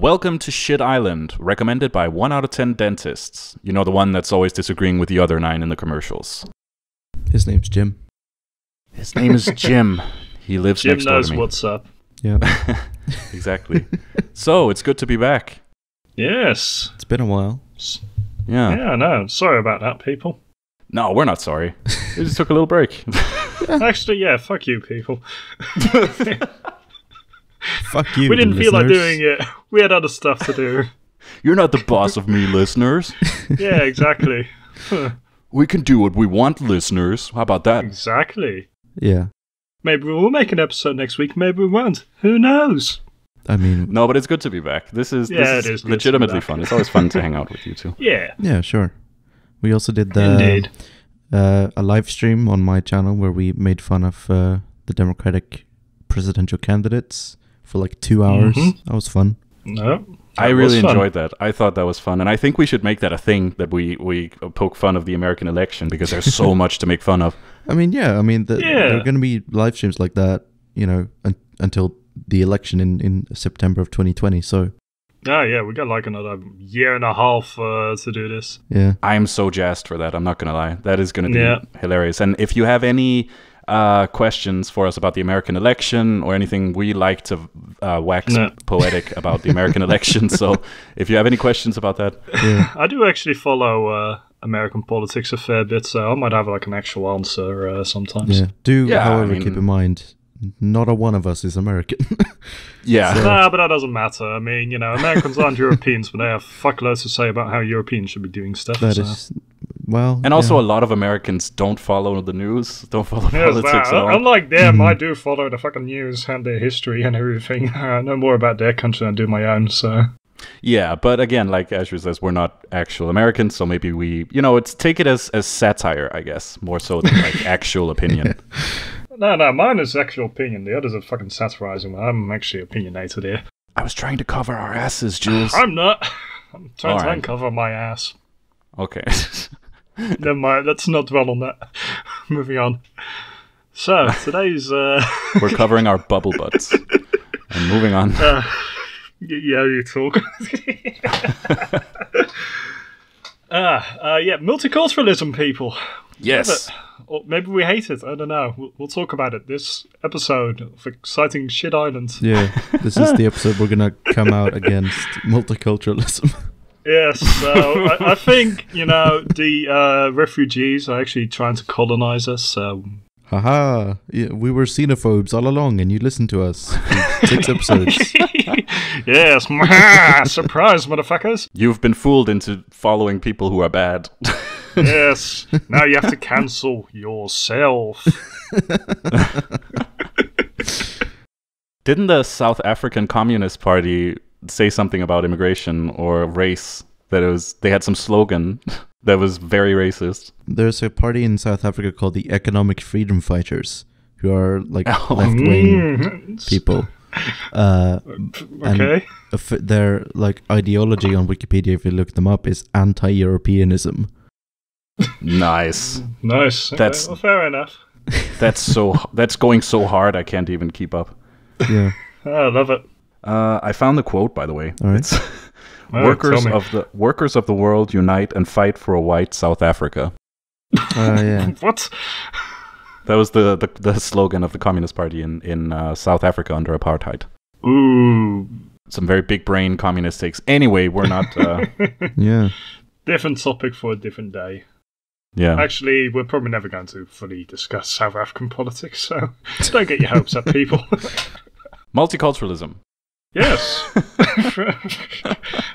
Welcome to Shit Island, recommended by 1 out of 10 dentists. You know, the one that's always disagreeing with the other 9 in the commercials. His name's Jim. His name is Jim. He lives next door to me. Jim knows what's up. Yeah. Exactly. So, it's good to be back. Yes. It's been a while. Yeah. Yeah, I know. Sorry about that, people. No, we're not sorry. We just took a little break. Actually, yeah, fuck you, people. Fuck you, we didn't feel like doing it. We had other stuff to do. You're not the boss of me, listeners. Yeah, exactly. We can do what we want, listeners. How about that? Exactly. Yeah. Maybe we'll make an episode next week. Maybe we won't. Who knows? I mean... No, but it's good to be back. This is legitimately fun. It's always fun to hang out with you two. Yeah. Yeah, sure. We also did a live stream on my channel where we made fun of the Democratic presidential candidates for like 2 hours. Mm-hmm. That was fun. No, I really enjoyed that. I thought that was fun, and I think we should make that a thing, that we poke fun of the American election, because there's so much to make fun of. I mean, yeah. I mean, there are going to be live streams like that, you know, until the election in September of 2020. So. Oh, yeah, we got like another year and a half to do this. Yeah, I am so jazzed for that. I'm not going to lie. That is going to be hilarious. And if you have any questions for us about the American election or anything, we like to wax poetic about the American election. So if you have any questions about that. Yeah. I do actually follow American politics a fair bit, so I might have like an actual answer sometimes. Yeah. However, I mean, keep in mind... Not a one of us is American. Yeah. So. Nah, but that doesn't matter. I mean, you know, Americans aren't Europeans, but they have fuckloads to say about how Europeans should be doing stuff. That is, well, and also a lot of Americans don't follow the news, don't follow politics at all. Unlike them, I do follow the fucking news and their history and everything. I know more about their country than I do my own, so... Yeah, but again, like Azure says, we're not actual Americans, so maybe we... You know, it's take it as satire, I guess, more so than like actual opinion. Yeah. No, mine is actual opinion. The others are fucking satirizing. I'm actually opinionated here. I was trying to cover our asses, Jules. I'm not. I'm trying to uncover my ass. Okay. Never mind. Let's not dwell on that. Moving on. So, today's... We're covering our bubble butts. And moving on. Yeah, you talk. Multiculturalism, people. Yes. Or maybe we hate it. I don't know. We'll talk about it. This episode of Exciting Shit Island. Yeah, this is the episode we're going to come out against multiculturalism. Yes, so I think, you know, the refugees are actually trying to colonize us. So. Haha, yeah, we were xenophobes all along and you listened to us in 6 episodes. Yes, surprise, motherfuckers. You've been fooled into following people who are bad. Yes, now you have to cancel yourself. Didn't the South African Communist Party say something about immigration or race? That it was, they had some slogan that was very racist. There's a party in South Africa called the Economic Freedom Fighters, who are like left-wing people. Okay. Their like ideology on Wikipedia, if you look them up, is anti-Europeanism. Nice. That's okay, well, fair enough. That's going so hard I can't even keep up. Yeah, I love it. I found the quote, by the way. All right. It's workers of the world unite and fight for a white South Africa. Yeah. What? That was the slogan of the Communist Party in South Africa under apartheid. Ooh, some very big brain communist takes. Anyway, we're not. Yeah. Different topic for a different day. Yeah. Actually, we're probably never going to fully discuss South African politics, so don't get your hopes up, people. Multiculturalism. Yes.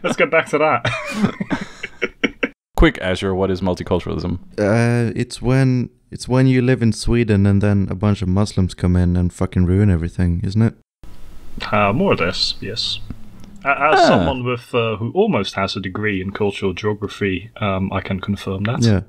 Let's get back to that. Quick, Azure, what is multiculturalism? It's when you live in Sweden and then a bunch of Muslims come in and fucking ruin everything, isn't it? More or less, yes. As someone with who almost has a degree in cultural geography, I can confirm that. Yeah.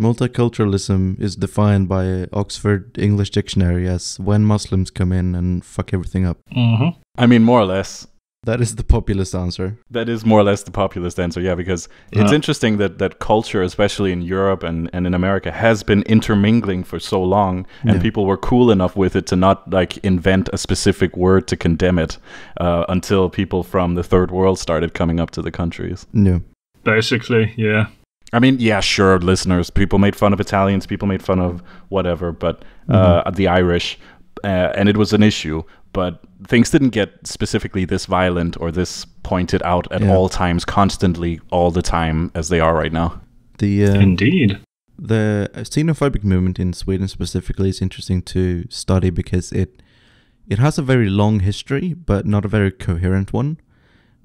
Multiculturalism is defined by Oxford English Dictionary as when Muslims come in and fuck everything up. Mm-hmm. I mean, more or less. That is the populist answer. That is more or less the populist answer, yeah, because it's interesting that culture, especially in Europe and in America, has been intermingling for so long, and people were cool enough with it to not like invent a specific word to condemn it until people from the third world started coming up to the countries. No. Basically, yeah. I mean, yeah, sure, listeners, people made fun of Italians, people made fun of whatever, but the Irish, and it was an issue. But things didn't get specifically this violent or this pointed out at all times, constantly, all the time, as they are right now. Indeed. The xenophobic movement in Sweden specifically is interesting to study because it has a very long history, but not a very coherent one.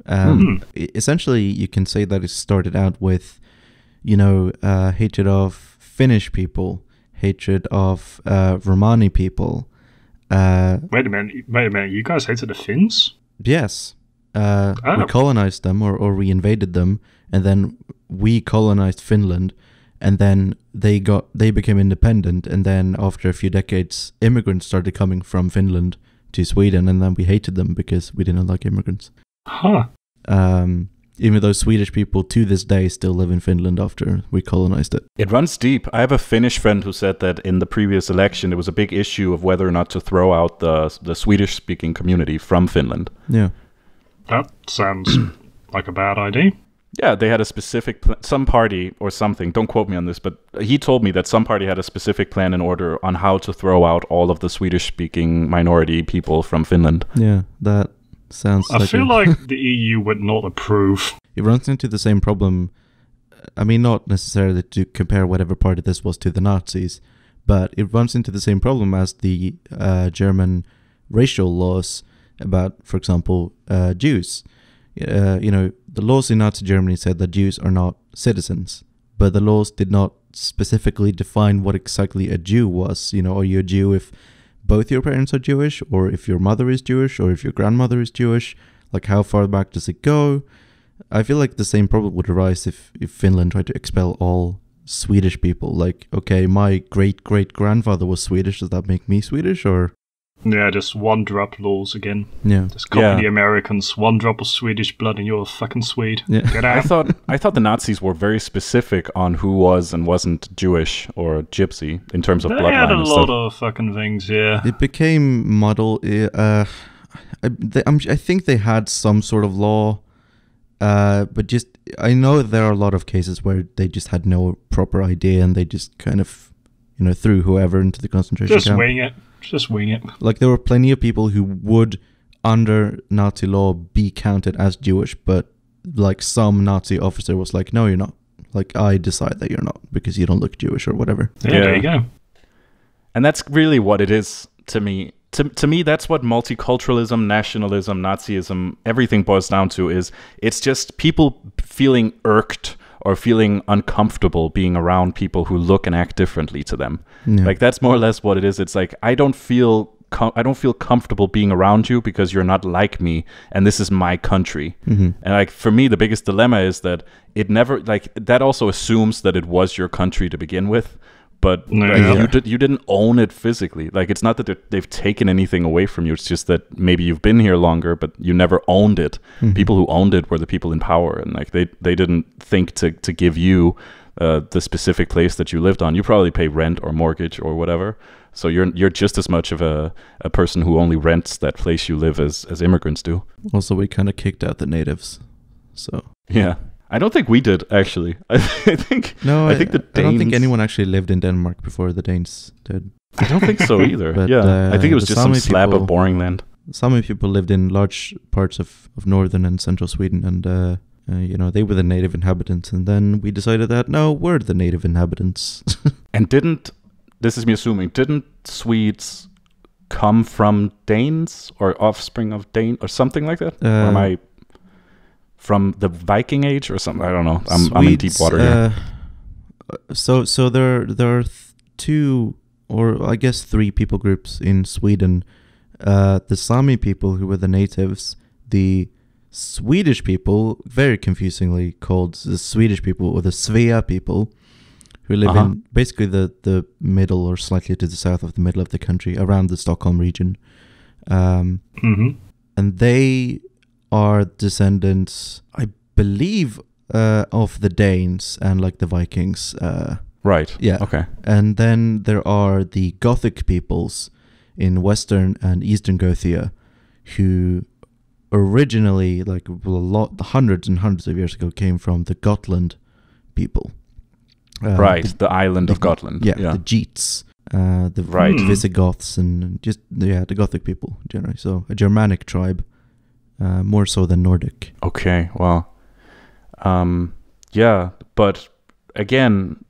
Essentially, you can say that it started out with, hatred of Finnish people, hatred of Romani people. Wait a minute, you guys hated the Finns? Yes. We colonized them or we invaded them, and then we colonized Finland, and then they became independent, and then after a few decades immigrants started coming from Finland to Sweden, and then we hated them because we didn't like immigrants. Huh. Even though Swedish people to this day still live in Finland after we colonized it. It runs deep. I have a Finnish friend who said that in the previous election, there was a big issue of whether or not to throw out the Swedish-speaking community from Finland. Yeah. That sounds like a bad idea. Yeah, they had a specific some party or something, don't quote me on this, but he told me that some party had a specific plan in order on how to throw out all of the Swedish-speaking minority people from Finland. Yeah, that... sounds I like feel like the EU would not approve. It runs into the same problem. I mean, not necessarily to compare whatever party this was to the Nazis, but it runs into the same problem as the German racial laws about, for example, Jews. The laws in Nazi Germany said that Jews are not citizens, but the laws did not specifically define what exactly a Jew was. Are you a Jew if both your parents are Jewish, or if your mother is Jewish, or if your grandmother is Jewish? Like, how far back does it go? I feel like the same problem would arise if Finland tried to expel all Swedish people. Like, okay, my great-great-grandfather was Swedish, does that make me Swedish, or...? Yeah, just one-drop laws again. Yeah. Just copy the Americans, one drop of Swedish blood and you're a fucking Swede. Yeah. Get out. I thought the Nazis were very specific on who was and wasn't Jewish or Gypsy in terms of bloodline. They had a lot of fucking things, yeah. It became model... I think they had some sort of law, but just... I know there are a lot of cases where they just had no proper idea and they just kind of, threw whoever into the concentration camp. Just wing it. Just wing it. Like, there were plenty of people who would, under Nazi law, be counted as Jewish, but, like, some Nazi officer was like, no, you're not. Like, I decide that you're not because you don't look Jewish or whatever. Yeah, there you go. And that's really what it is to me. To me, that's what multiculturalism, nationalism, Nazism, everything boils down to is it's just people feeling irked or feeling uncomfortable being around people who look and act differently to them. Yeah. Like, that's more or less what it is. It's like, I don't feel comfortable being around you because you're not like me, and this is my country. Mm-hmm. And like, for me, the biggest dilemma is that it never, like, that also assumes that it was your country to begin with, but you didn't own it physically. Like, it's not that they've taken anything away from you. It's just that maybe you've been here longer, but you never owned it. Mm-hmm. People who owned it were the people in power, and like they didn't think to give you the specific place that you lived on. You probably pay rent or mortgage or whatever, so you're just as much of a person who only rents that place you live as immigrants do. Also, we kind of kicked out the natives, so yeah. I don't think we did, actually. I think the Danes... I don't think anyone actually lived in Denmark before the Danes did. I don't think so either. But, yeah, I think it was just some slab of boring land. Sami people lived in large parts of northern and central Sweden, and they were the native inhabitants. And then we decided that no, we're the native inhabitants. And didn't Swedes come from Danes or offspring of Danes or something like that? Or am I? From the Viking age or something? I don't know. I'm in deep water here. So there are two, or I guess three people groups in Sweden. The Sami people, who were the natives, the Swedish people, very confusingly called the Swedish people or the Svea people, who live in basically the middle or slightly to the south of the middle of the country, around the Stockholm region. And they... are descendants, I believe, of the Danes and like the Vikings. Right. Yeah. Okay. And then there are the Gothic peoples in Western and Eastern Gothia who originally, like a lot, hundreds and hundreds of years ago, came from the Gotland people. Right. The island of Gotland. Yeah. The Geats. The Visigoths and just the Gothic people generally. So a Germanic tribe, more so than Nordic. Okay, well, yeah, but again,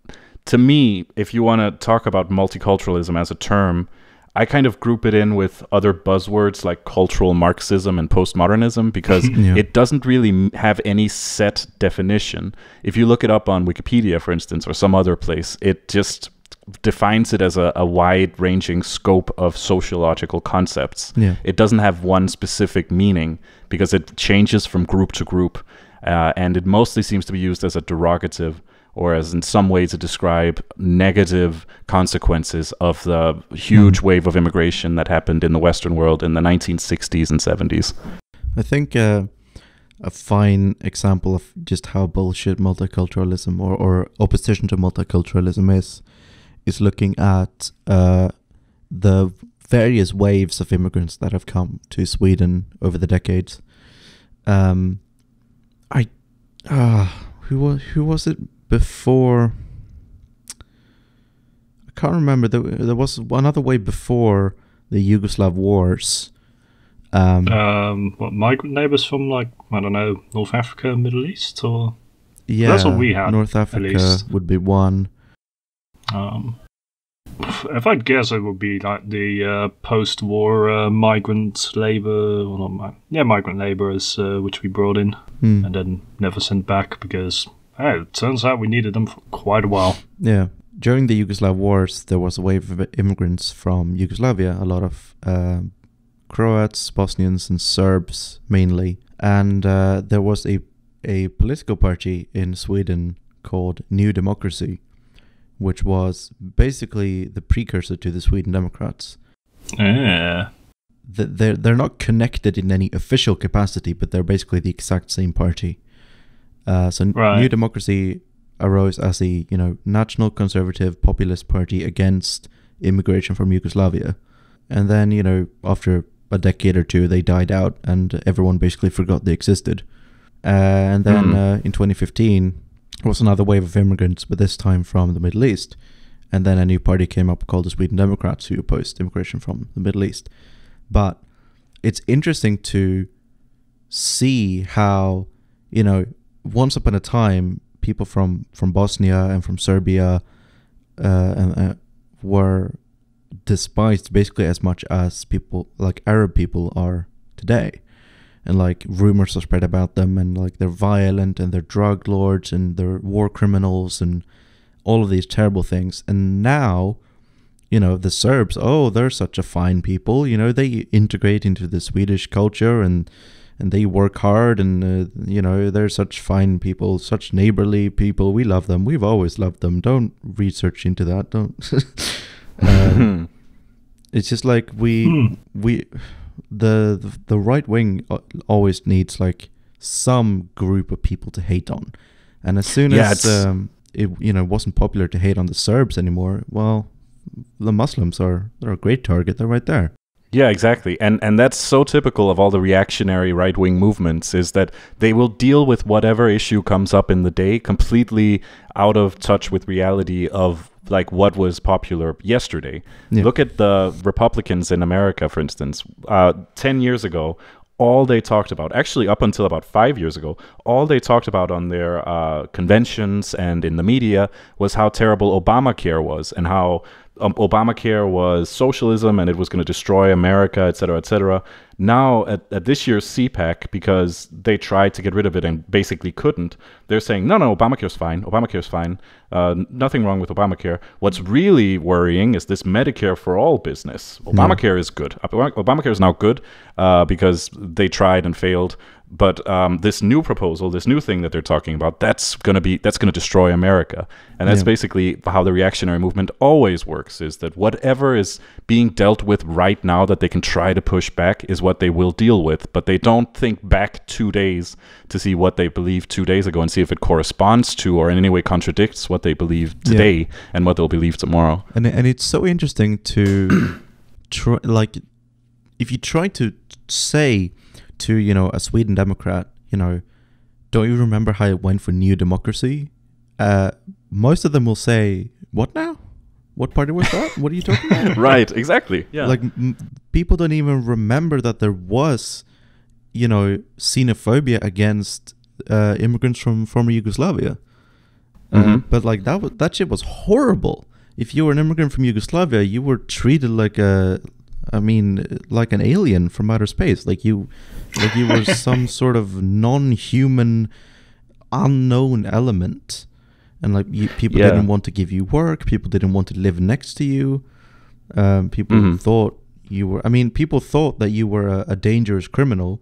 to me, if you want to talk about multiculturalism as a term, I kind of group it in with other buzzwords like cultural Marxism and postmodernism because it doesn't really have any set definition. If you look it up on Wikipedia, for instance, or some other place, it just defines it as a wide-ranging scope of sociological concepts. Yeah. It doesn't have one specific meaning because it changes from group to group, and it mostly seems to be used as a derogative or as in some way to describe negative consequences of the huge wave of immigration that happened in the Western world in the 1960s and 70s. I think a fine example of just how bullshit multiculturalism or opposition to multiculturalism is looking at the various waves of immigrants that have come to Sweden over the decades. Who was it before? I can't remember. There was another wave before the Yugoslav wars. What, migrant labours from, like, I don't know, North Africa, Middle East, or yeah, that's what we had. North Africa would be one. If I'd guess, it would be like the post-war migrant labour, or not, migrant labourers, which we brought in and then never sent back because, hey, it turns out we needed them for quite a while. Yeah, during the Yugoslav wars, there was a wave of immigrants from Yugoslavia, a lot of Croats, Bosnians, and Serbs mainly, and there was a political party in Sweden called New Democracy, which was basically the precursor to the Sweden Democrats. They're not connected in any official capacity, but they're basically the exact same party. New Democracy arose as a national conservative populist party against immigration from Yugoslavia, and then after a decade or two they died out, and everyone basically forgot they existed. And then in 2015. Was another wave of immigrants, but this time from the Middle East. And then a new party came up called the Sweden Democrats, who opposed immigration from the Middle East. But it's interesting to see how, once upon a time, people from Bosnia and from Serbia were despised basically as much as people like Arab people are today. And like rumors are spread about them, and like they're violent and they're drug lords and they're war criminals and all of these terrible things. And now, the Serbs, they're such a fine people. They integrate into the Swedish culture and they work hard and, they're such fine people, such neighborly people. We love them. We've always loved them. Don't research into that. Don't. It's just like the right wing always needs like some group of people to hate on, and as soon as it wasn't popular to hate on the Serbs anymore, well, the Muslims they're a great target. They're right there. Yeah, exactly, and that's so typical of all the reactionary right wing movements, is that they will deal with whatever issue comes up in the day, completely out of touch with reality of like what was popular yesterday. Yeah. Look at the Republicans in America, for instance. 10 years ago, all they talked about, actually up until about 5 years ago, all they talked about on their conventions and in the media was how terrible Obamacare was and how Obamacare was socialism and it was going to destroy America, etc., etc. Now at this year's CPAC, because they tried to get rid of it and basically couldn't, they're saying, no, Obamacare's fine. Obamacare's fine. Nothing wrong with Obamacare. What's really worrying is this Medicare for All business. Obamacare is good. Obamacare is now good because they tried and failed. But this new proposal, this new thing that they're talking about, that's going to destroy America. And that's basically how the reactionary movement always works, is that whatever is being dealt with right now that they can try to push back is what they will deal with. But they don't think back 2 days to see what they believed 2 days ago and see if it corresponds to or in any way contradicts what they believe today and what they'll believe tomorrow. And it's so interesting to try, like, if you try to say to, you know, a Sweden Democrat, you know, don't you remember how it went for New Democracy? Most of them will say, what now? What party was that? What are you talking about? Right, exactly. Yeah. Like, people don't even remember that there was, you know, xenophobia against immigrants from former Yugoslavia. But, like, that shit was horrible. If you were an immigrant from Yugoslavia, you were treated like a... I mean, like an alien from outer space, like you were some sort of non-human, unknown element, and like you, people didn't want to give you work, people didn't want to live next to you, people thought you were. I mean, people thought that you were a dangerous criminal,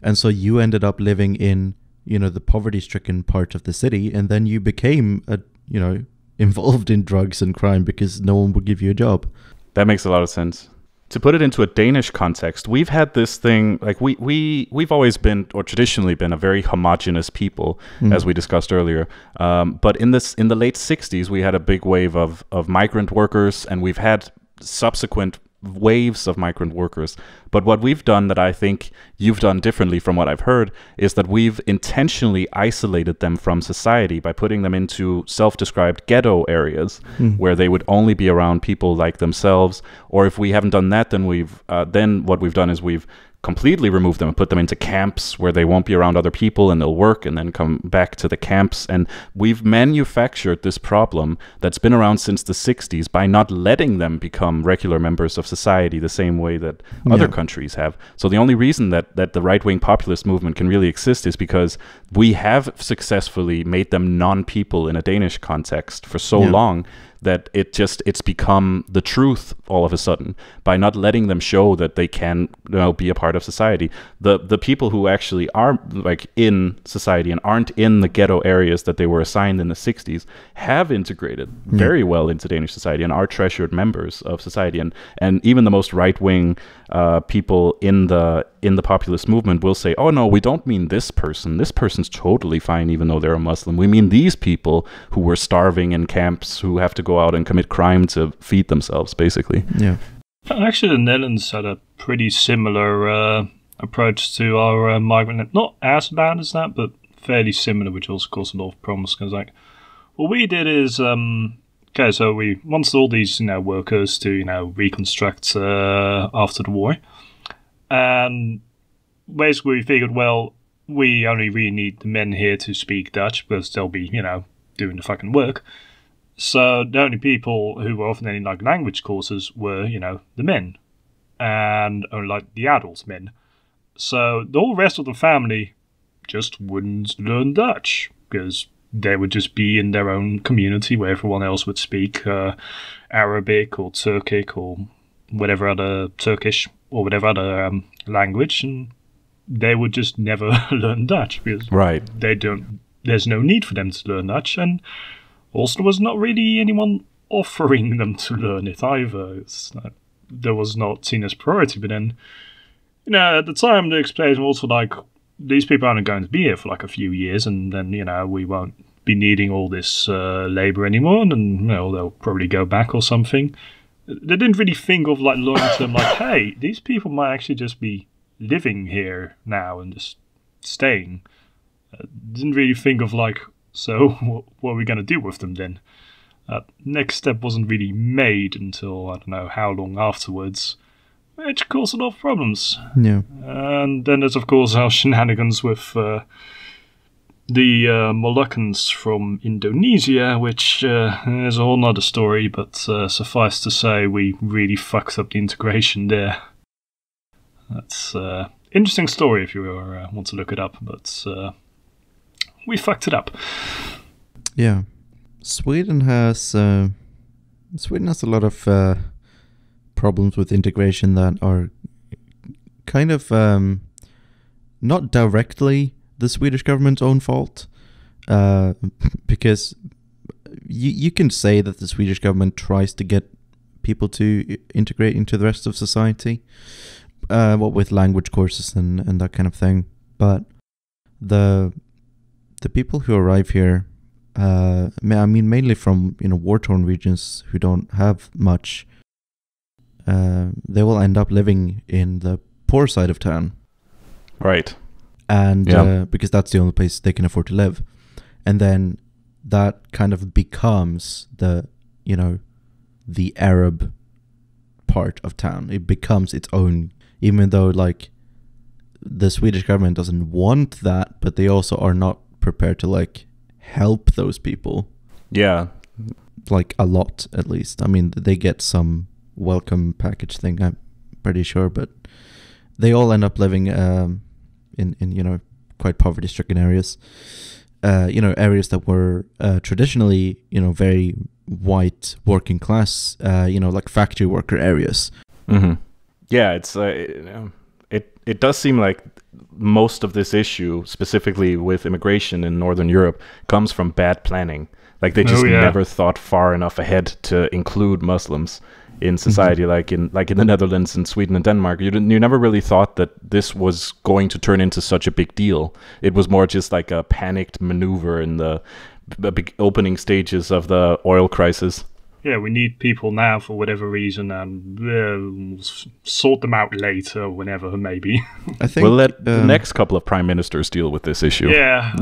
and so you ended up living in, you know, the poverty-stricken part of the city, and then you became a, you know, involved in drugs and crime because no one would give you a job. That makes a lot of sense. To put it into a Danish context, we've had this thing, like we've always been, or traditionally been, a very homogenous people, as we discussed earlier. But in the late 60s, we had a big wave of migrant workers, and we've had subsequent waves of migrant workers. But what we've done that I think you've done differently from what I've heard is that we've intentionally isolated them from society by putting them into self-described ghetto areas where they would only be around people like themselves. Or if we haven't done that, then we've then what we've done is we've completely remove them and put them into camps where they won't be around other people, and they'll work and then come back to the camps. And we've manufactured this problem that's been around since the 60s by not letting them become regular members of society the same way that other countries have. So the only reason that the right-wing populist movement can really exist is because we have successfully made them non-people in a Danish context for so long that it's become the truth all of a sudden by not letting them show that they can, you know, be a part of society. The people who actually are, like, in society and aren't in the ghetto areas that they were assigned in the 60s have integrated very well into Danish society and are treasured members of society. And even the most right-wing people in the populist movement will say, oh no, we don't mean this person. This person's totally fine even though they're a Muslim. We mean these people who were starving in camps, who have to go out and commit crime to feed themselves, basically. Yeah. Actually, the Netherlands had a pretty similar approach to our migrant. Not as bad as that, but fairly similar, which also caused a lot of problems. Because, like, what we did is, okay, so we wanted all these, you know, workers to, you know, reconstruct after the war. And basically we figured, well, we only really need the men here to speak Dutch because they'll be, you know, doing the fucking work. So the only people who were often in, like, language courses were, you know, the men and only, like, the adult men. So the whole rest of the family just wouldn't learn Dutch because they would just be in their own community where everyone else would speak Arabic or Turkic or whatever other Turkish or whatever other language, and they would just never learn Dutch because they don't. There's no need for them to learn Dutch, and also, there was not really anyone offering them to learn it either. There was not seen as priority. But then, you know, at the time, the explanation was also like, these people aren't going to be here for like a few years, and then, you know, we won't be needing all this labor anymore, and then, you know, they'll probably go back or something. They didn't really think of, like, long term, like, hey, these people might actually just be living here now and just staying. Didn't really think of, like, so what are we going to do with them then? Next step wasn't really made until, I don't know, how long afterwards, which caused a lot of problems. Yeah. And then there's, of course, our shenanigans with the Moluccans from Indonesia, which is a whole nother story, but suffice to say, we really fucked up the integration there. That's an interesting story if you want to look it up, but... we fucked it up. Yeah, Sweden has a lot of problems with integration that are kind of not directly the Swedish government's own fault, because you can say that the Swedish government tries to get people to integrate into the rest of society, what with language courses and that kind of thing. But the people who arrive here, I mean, mainly from, you know, war-torn regions who don't have much, they will end up living in the poor side of town. Right. And because that's the only place they can afford to live. And then that kind of becomes the, you know, the Arab part of town. It becomes its own, even though, like, the Swedish government doesn't want that, but they also are not prepared to, like, help those people. Yeah. Like, a lot, at least. I mean, they get some welcome package thing, I'm pretty sure, but they all end up living in you know, quite poverty-stricken areas. You know, areas that were traditionally, you know, very white working class, you know, like factory worker areas. Mm-hmm. Yeah, it's it does seem like most of this issue, specifically with immigration in Northern Europe, comes from bad planning. Like, they just never thought far enough ahead to include Muslims in society, mm-hmm. like in the Netherlands and Sweden and Denmark. You never really thought that this was going to turn into such a big deal. It was more just like a panicked maneuver in the big opening stages of the oil crisis. Yeah, we need people now for whatever reason, and we'll sort them out later, whenever, maybe. I think we'll let the next couple of prime ministers deal with this issue. Yeah,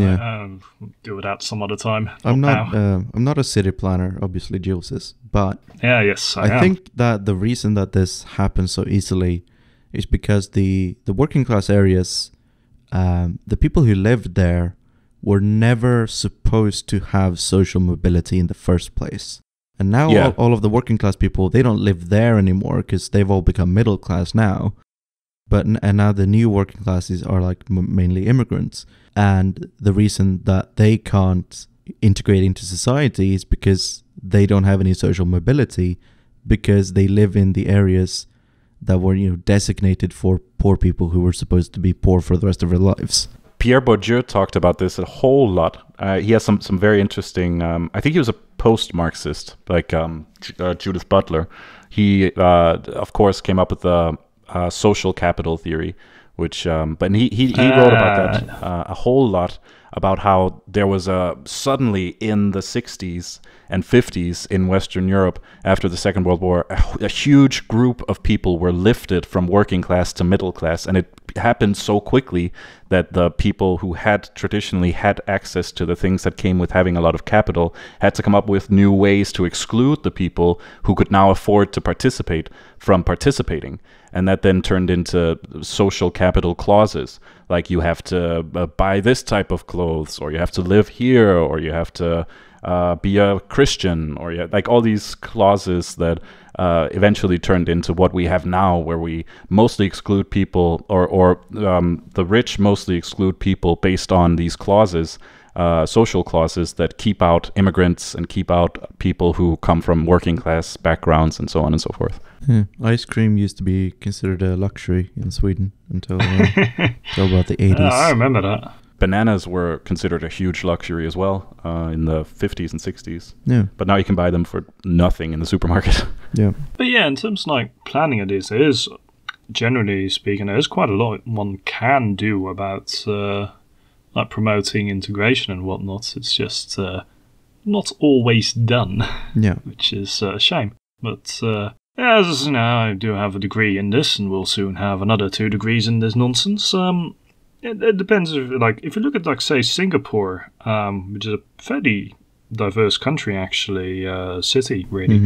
we'll do that some other time. I'm not a city planner, obviously, Jules is, but yeah, yes, I am. Think that the reason that this happens so easily is because the working class areas, the people who lived there, were never supposed to have social mobility in the first place. And now all of the working class people, they don't live there anymore because they've all become middle class now. And now the new working classes are like mainly immigrants. And the reason that they can't integrate into society is because they don't have any social mobility, because they live in the areas that were, you know, designated for poor people who were supposed to be poor for the rest of their lives. Pierre Bourdieu talked about this a whole lot. He has some very interesting, I think he was a post-Marxist, like Judith Butler. He, of course, came up with the social capital theory, which, but he wrote about that a whole lot, about how there was suddenly in the 60s and 50s in Western Europe, after the Second World War, a huge group of people were lifted from working class to middle class. And it happened so quickly that the people who had traditionally had access to the things that came with having a lot of capital had to come up with new ways to exclude the people who could now afford to participate from participating. And that then turned into social capital clauses, like you have to buy this type of clothes, or you have to live here, or you have to be a Christian, or like all these clauses that eventually turned into what we have now, where we mostly exclude people, or the rich mostly exclude people based on these clauses, social clauses that keep out immigrants and keep out people who come from working class backgrounds and so on and so forth. Yeah. Ice cream used to be considered a luxury in Sweden until about the 80s. I remember that. Bananas were considered a huge luxury as well in the 50s and 60s. Yeah. But now you can buy them for nothing in the supermarket. Yeah. But yeah, in terms of like planning of this, there is, generally speaking, there is quite a lot one can do about like promoting integration and whatnot. It's just not always done. Yeah. Which is a shame. But as you know, I do have a degree in this, and we'll soon have another 2 degrees in this nonsense. It depends. If you look at, like, say, Singapore, which is a fairly diverse country, actually, city, really.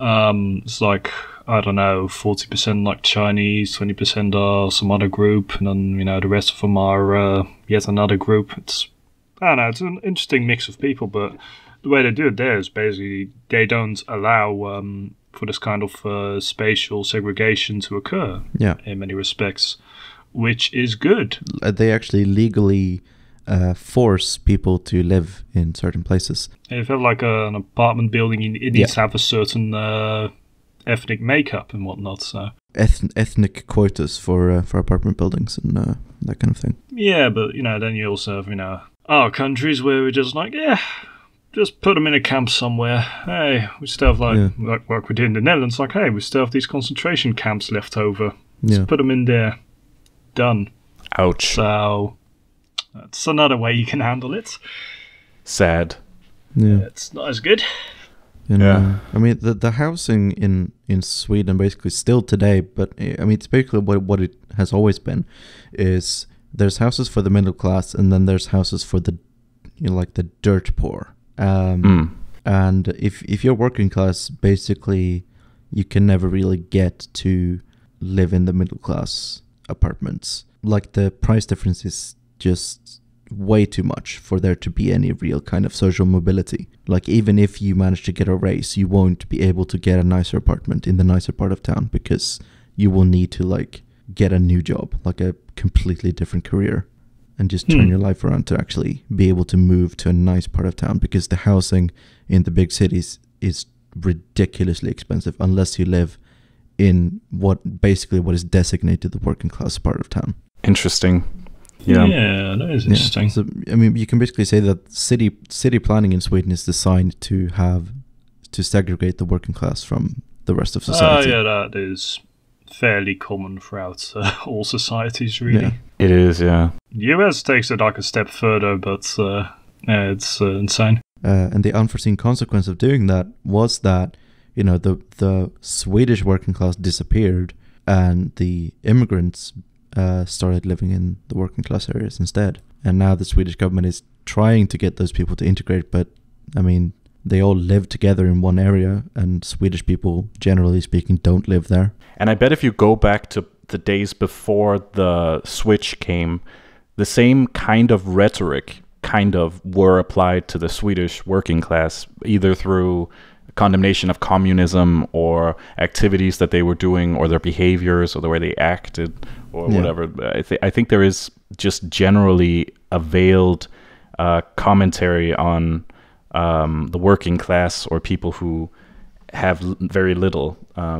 Mm-hmm. It's like, I don't know, 40% like Chinese, 20% are some other group, and then, you know, the rest of them are yet another group. It's, I don't know, it's an interesting mix of people, but the way they do it there is basically they don't allow for this kind of spatial segregation to occur in many respects. Which is good. They actually legally force people to live in certain places. If you have like an apartment building, it needs to have a certain ethnic makeup and whatnot. So ethnic quotas for apartment buildings and that kind of thing. Yeah, but, you know, then you also have, you know, our countries where we're just like, yeah, just put them in a camp somewhere. Hey, we still have, like we did in the Netherlands, like, hey, we still have these concentration camps left over. Just put them in there. Done. Ouch. So that's another way you can handle it. Sad. Yeah. It's not as good. You know, yeah. I mean, the housing in Sweden basically still today, but I mean, it's basically what it has always been, is there's houses for the middle class and then there's houses for the, you know, like the dirt poor. And if you're working class, basically you can never really get to live in the middle class apartments. Like the price difference is just way too much for there to be any real kind of social mobility. Like, even if you manage to get a raise, you won't be able to get a nicer apartment in the nicer part of town because you will need to, like, get a new job, like a completely different career, and just turn your life around to actually be able to move to a nice part of town, because the housing in the big cities is ridiculously expensive unless you live in what is designated the working class part of town. Interesting. Yeah, that is interesting. Yeah. So, I mean, you can basically say that city planning in Sweden is designed to segregate the working class from the rest of society. Yeah, that is fairly common throughout all societies, really. Yeah. It is, yeah. The US takes it like a step further, but it's insane. And the unforeseen consequence of doing that was that, you know, the Swedish working class disappeared and the immigrants started living in the working class areas instead. And now the Swedish government is trying to get those people to integrate, but I mean, they all live together in one area, and Swedish people, generally speaking, don't live there. And I bet if you go back to the days before the switch came, the same kind of rhetoric were applied to the Swedish working class, either through condemnation of communism or activities that they were doing or their behaviors or the way they acted or whatever. I think there is just generally a veiled commentary on the working class or people who have very little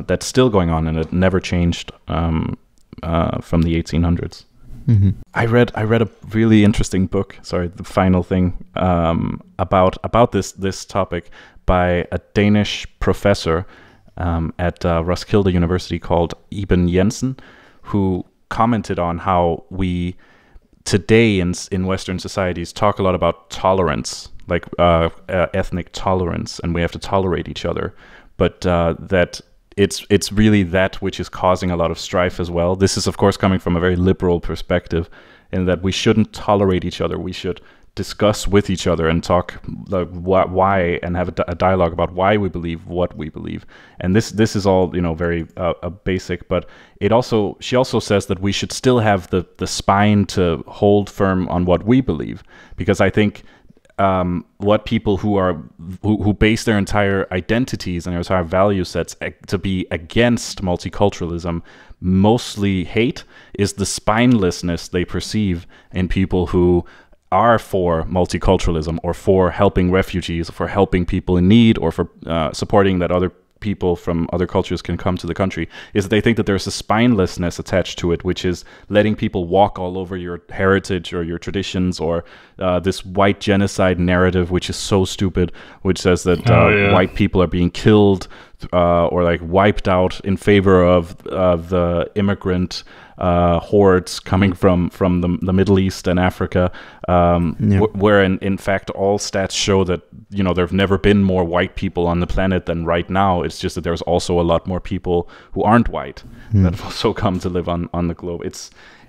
that's still going on, and it never changed from the 1800s. Mm-hmm. I read a really interesting book, sorry, the final thing, about this topic by a Danish professor at Roskilde University called Iben Jensen, who commented on how we today in Western societies talk a lot about tolerance, like ethnic tolerance, and we have to tolerate each other, but that it's really that which is causing a lot of strife as well. This is, of course, coming from a very liberal perspective, in that we shouldn't tolerate each other. We should discuss with each other and talk like why, and have a dialogue about why we believe what we believe. And this is all, you know, very basic, but she also says that we should still have the spine to hold firm on what we believe, because I think what people who base their entire identities and their entire value sets to be against multiculturalism mostly hate is the spinelessness they perceive in people who are for multiculturalism, or for helping refugees, or for helping people in need, or for supporting that other people from other cultures can come to the country, is that they think that there's a spinelessness attached to it, which is letting people walk all over your heritage or your traditions, or this white genocide narrative, which is so stupid, which says that white people are being killed or like wiped out in favor of the immigrant hordes coming from the Middle East and Africa, where in fact all stats show that, you know, there have never been more white people on the planet than right now. It's just that there's also a lot more people who aren't white that have also come to live on the globe.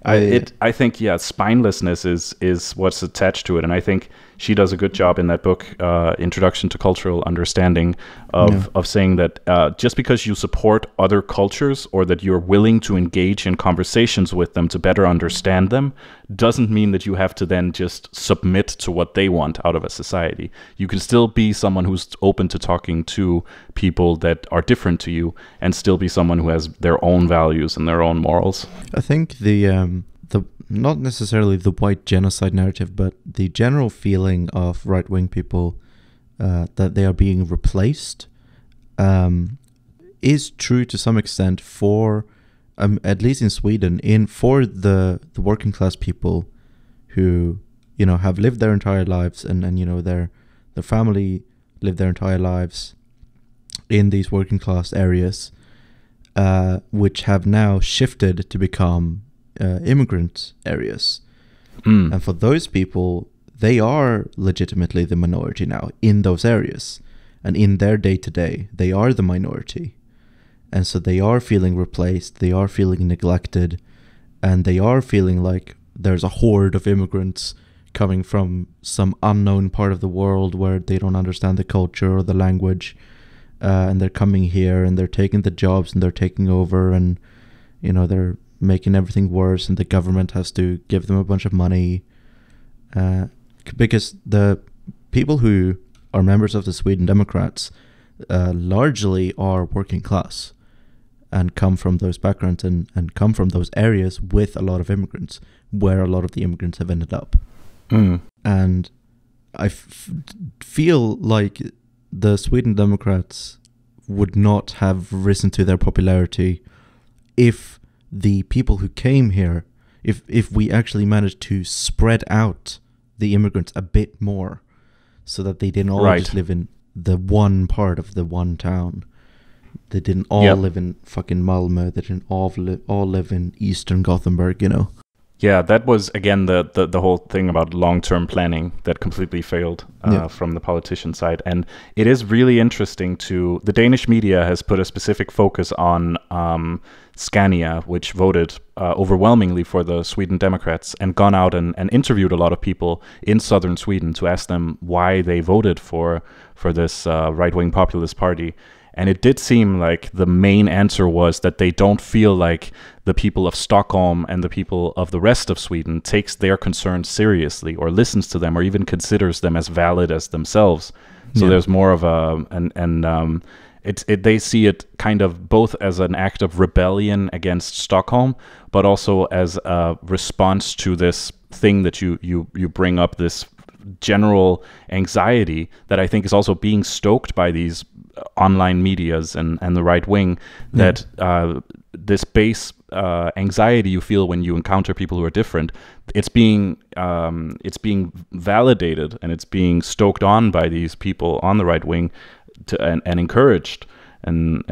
I think, yeah, spinelessness is what's attached to it, and I think she does a good job in that book, Introduction to Cultural Understanding, of saying that just because you support other cultures, or that you're willing to engage in conversations with them to better understand them, doesn't mean that you have to then just submit to what they want out of a society. You can still be someone who's open to talking to people that are different to you, and still be someone who has their own values and their own morals. I think the not necessarily the white genocide narrative, but the general feeling of right-wing people that they are being replaced is true to some extent for at least in Sweden, in for the working class people who, you know, have lived their entire lives and you know, their family lived their entire lives in these working class areas, which have now shifted to become immigrant areas. Mm. And for those people, they are legitimately the minority now in those areas. And in their day-to-day, they are the minority. And so they are feeling replaced, they are feeling neglected, and they are feeling like there's a horde of immigrants coming from some unknown part of the world where they don't understand the culture or the language, and they're coming here and they're taking the jobs and they're taking over, and, you know, they're making everything worse, and the government has to give them a bunch of money. Because the people who are members of the Sweden Democrats largely are working class and come from those backgrounds and come from those areas with a lot of immigrants, where a lot of the immigrants have ended up. Mm. And I feel like the Sweden Democrats would not have risen to their popularity if the people who came here, if we actually managed to spread out the immigrants a bit more so that they didn't all just live in the one part of the one town. They didn't all live in fucking Malmö. They didn't all live in Eastern Gothenburg, you know. Yeah, that was, again, the whole thing about long-term planning that completely failed from the politician side. And it is really interesting to... The Danish media has put a specific focus on Scania, which voted overwhelmingly for the Sweden Democrats, and gone out and interviewed a lot of people in southern Sweden to ask them why they voted for this right-wing populist party. And it did seem like the main answer was that they don't feel like the people of Stockholm and the people of the rest of Sweden takes their concerns seriously, or listens to them, or even considers them as valid as themselves. So there's more of a they see it kind of both as an act of rebellion against Stockholm, but also as a response to this thing that you bring up, this general anxiety that I think is also being stoked by these online medias and the right wing, that this base anxiety you feel when you encounter people who are different, it's being validated, and it's being stoked on by these people on the right wing and encouraged and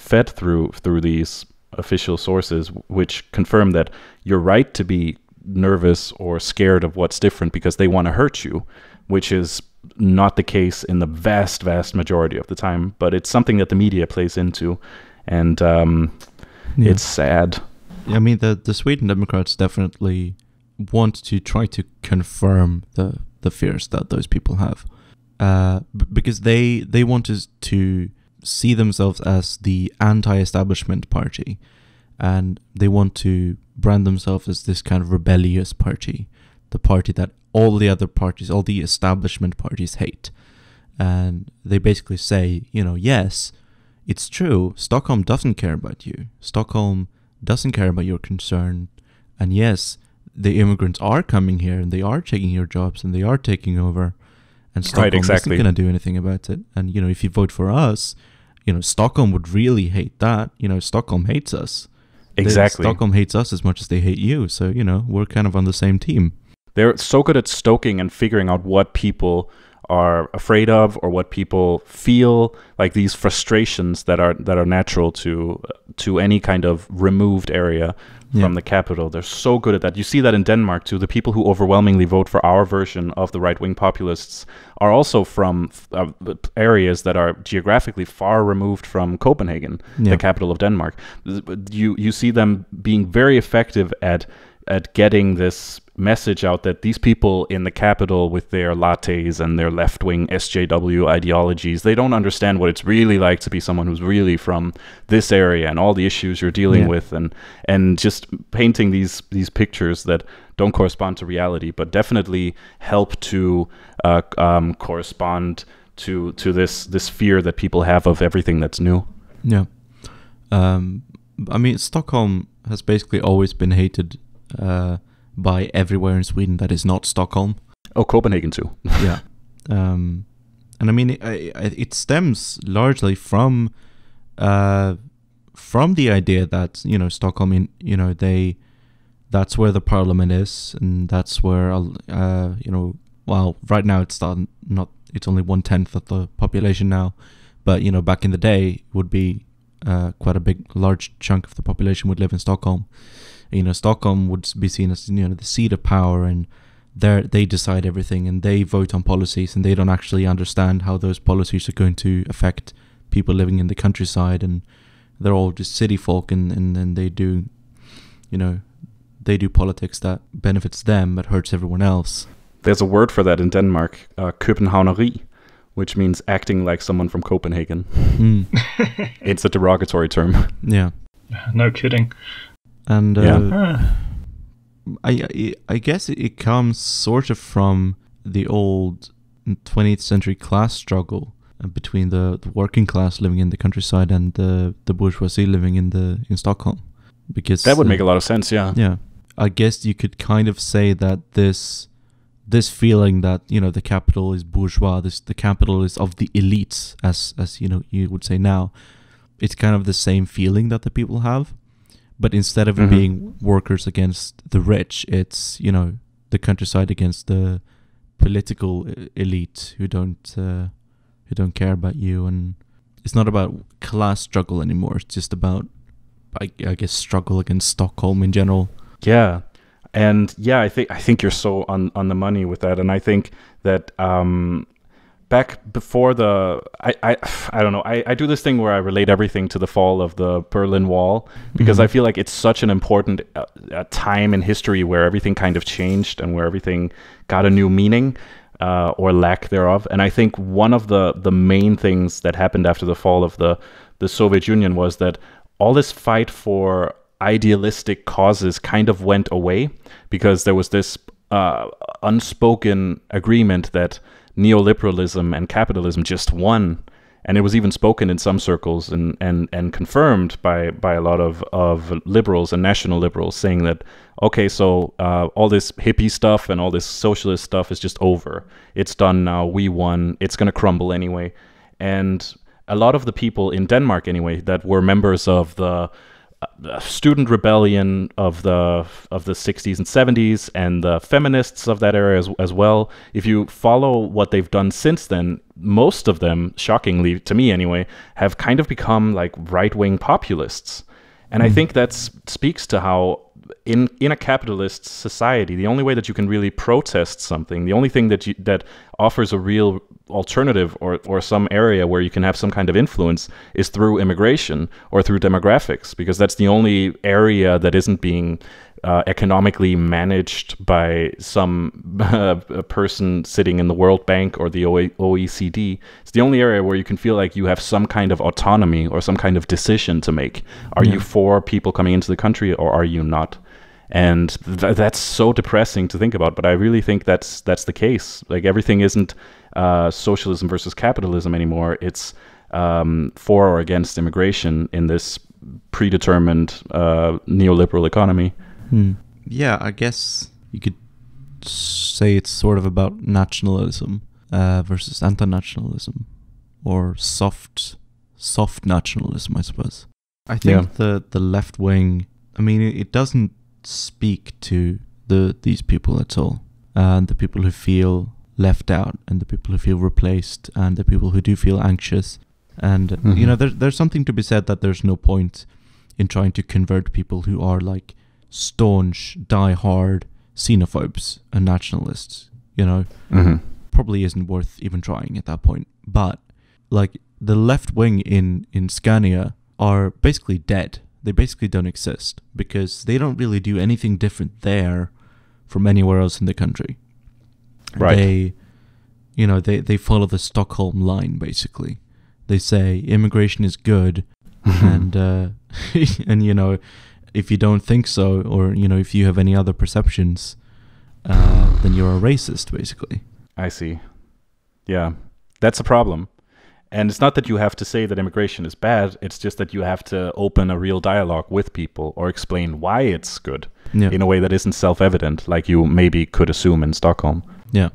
fed through these official sources, which confirm that you're right to be nervous or scared of what's different because they want to hurt you, which is not the case in the vast, vast majority of the time. But it's something that the media plays into, and it's sad. I mean, the Sweden Democrats definitely want to try to confirm the fears that those people have, because they want us to see themselves as the anti-establishment party, and they want to brand themselves as this kind of rebellious party, the party that all the other parties, all the establishment parties hate. And they basically say, you know, yes, it's true, Stockholm doesn't care about you. Stockholm doesn't care about your concern. And yes, the immigrants are coming here and they are taking your jobs and they are taking over. And Stockholm isn't going to do anything about it. And, you know, if you vote for us, you know, Stockholm would really hate that. You know, Stockholm hates us. Exactly. Stockholm hates us as much as they hate you. So, you know, we're kind of on the same team. They're so good at stoking and figuring out what people are afraid of or what people feel, like these frustrations that are natural to any kind of removed area from the capital. They're so good at that. You see that in Denmark too. The people who overwhelmingly vote for our version of the right-wing populists are also from areas that are geographically far removed from Copenhagen, the capital of Denmark. You see them being very effective at getting this message out that these people in the capital with their lattes and their left-wing SJW ideologies, they don't understand what it's really like to be someone who's really from this area and all the issues you're dealing with, and just painting these pictures that don't correspond to reality, but definitely help to correspond to this fear that people have of everything that's new. Yeah. I mean, Stockholm has basically always been hated by everywhere in Sweden that is not Stockholm. Oh, Copenhagen too. Yeah. And I mean, it stems largely from the idea that, you know, Stockholm, you know, that's where the parliament is, and that's where, you know, well, right now it's not, it's only 1/10 of the population now, but, you know, back in the day would be quite a big, large chunk of the population would live in Stockholm. You know, Stockholm would be seen as, you know, the seat of power, and they decide everything, and they vote on policies, and they don't actually understand how those policies are going to affect people living in the countryside, and they're all just city folk, and they do, you know, they do politics that benefits them but hurts everyone else. There's a word for that in Denmark, Københavneri, which means acting like someone from Copenhagen. Mm. It's a derogatory term. Yeah. No kidding. And yeah. I guess it comes sort of from the old 20th century class struggle between the working class living in the countryside and the bourgeoisie living in Stockholm. Because that would make a lot of sense, yeah. Yeah. I guess you could kind of say that this feeling that, you know, the capital is bourgeois, the capital is of the elites, as you know, you would say now, it's kind of the same feeling that the people have. But instead of it being workers against the rich, it's, you know, the countryside against the political elite who don't care about you. And it's not about class struggle anymore. It's just about, I guess, struggle against Stockholm in general. Yeah. And yeah, I think you're so on the money with that. And I think that back before the I don't know, I do this thing where I relate everything to the fall of the Berlin Wall, because I feel like it's such an important time in history where everything kind of changed and where everything got a new meaning or lack thereof. And I think one of the main things that happened after the fall of the Soviet Union was that all this fight for idealistic causes kind of went away, because there was this unspoken agreement that neoliberalism and capitalism just won, and it was even spoken in some circles and confirmed by a lot of liberals and national liberals, saying that, okay, so all this hippie stuff and all this socialist stuff is just over. It's done now. We won. It's going to crumble anyway. And a lot of the people in Denmark, anyway, that were members of the student rebellion of the 60s and 70s and the feminists of that era as well, if you follow what they've done since then, most of them, shockingly to me anyway, have kind of become like right-wing populists. And I think that speaks to how in a capitalist society, the only way that you can really protest something, the only thing that offers a real alternative or some area where you can have some kind of influence is through immigration or through demographics, because that's the only area that isn't being economically managed by some a person sitting in the World Bank or the OECD. It's the only area where you can feel like you have some kind of autonomy or some kind of decision to make. Are you for people coming into the country, or are you not? And that's so depressing to think about, but I really think that's the case. Like, everything isn't socialism versus capitalism anymore. It's for or against immigration in this predetermined neoliberal economy. Hmm. Yeah, I guess you could say it's sort of about nationalism versus anti-nationalism, or soft nationalism, I suppose. I think the left wing, I mean, it doesn't speak to these people at all, and the people who feel left out, and the people who feel replaced, and the people who do feel anxious. And you know, there's something to be said that there's no point in trying to convert people who are like staunch, die-hard xenophobes and nationalists. You know, probably isn't worth even trying at that point. But like, the left wing in Scania are basically dead. They basically don't exist, because they don't really do anything different there from anywhere else in the country. Right. They, you know, they follow the Stockholm line, basically. They say immigration is good, and you know, if you don't think so, or, you know, if you have any other perceptions, then you're a racist, basically. I see. Yeah, that's a problem. And it's not that you have to say that immigration is bad. It's just that you have to open a real dialogue with people, or explain why it's good in a way that isn't self-evident, like you maybe could assume in Stockholm. Yeah.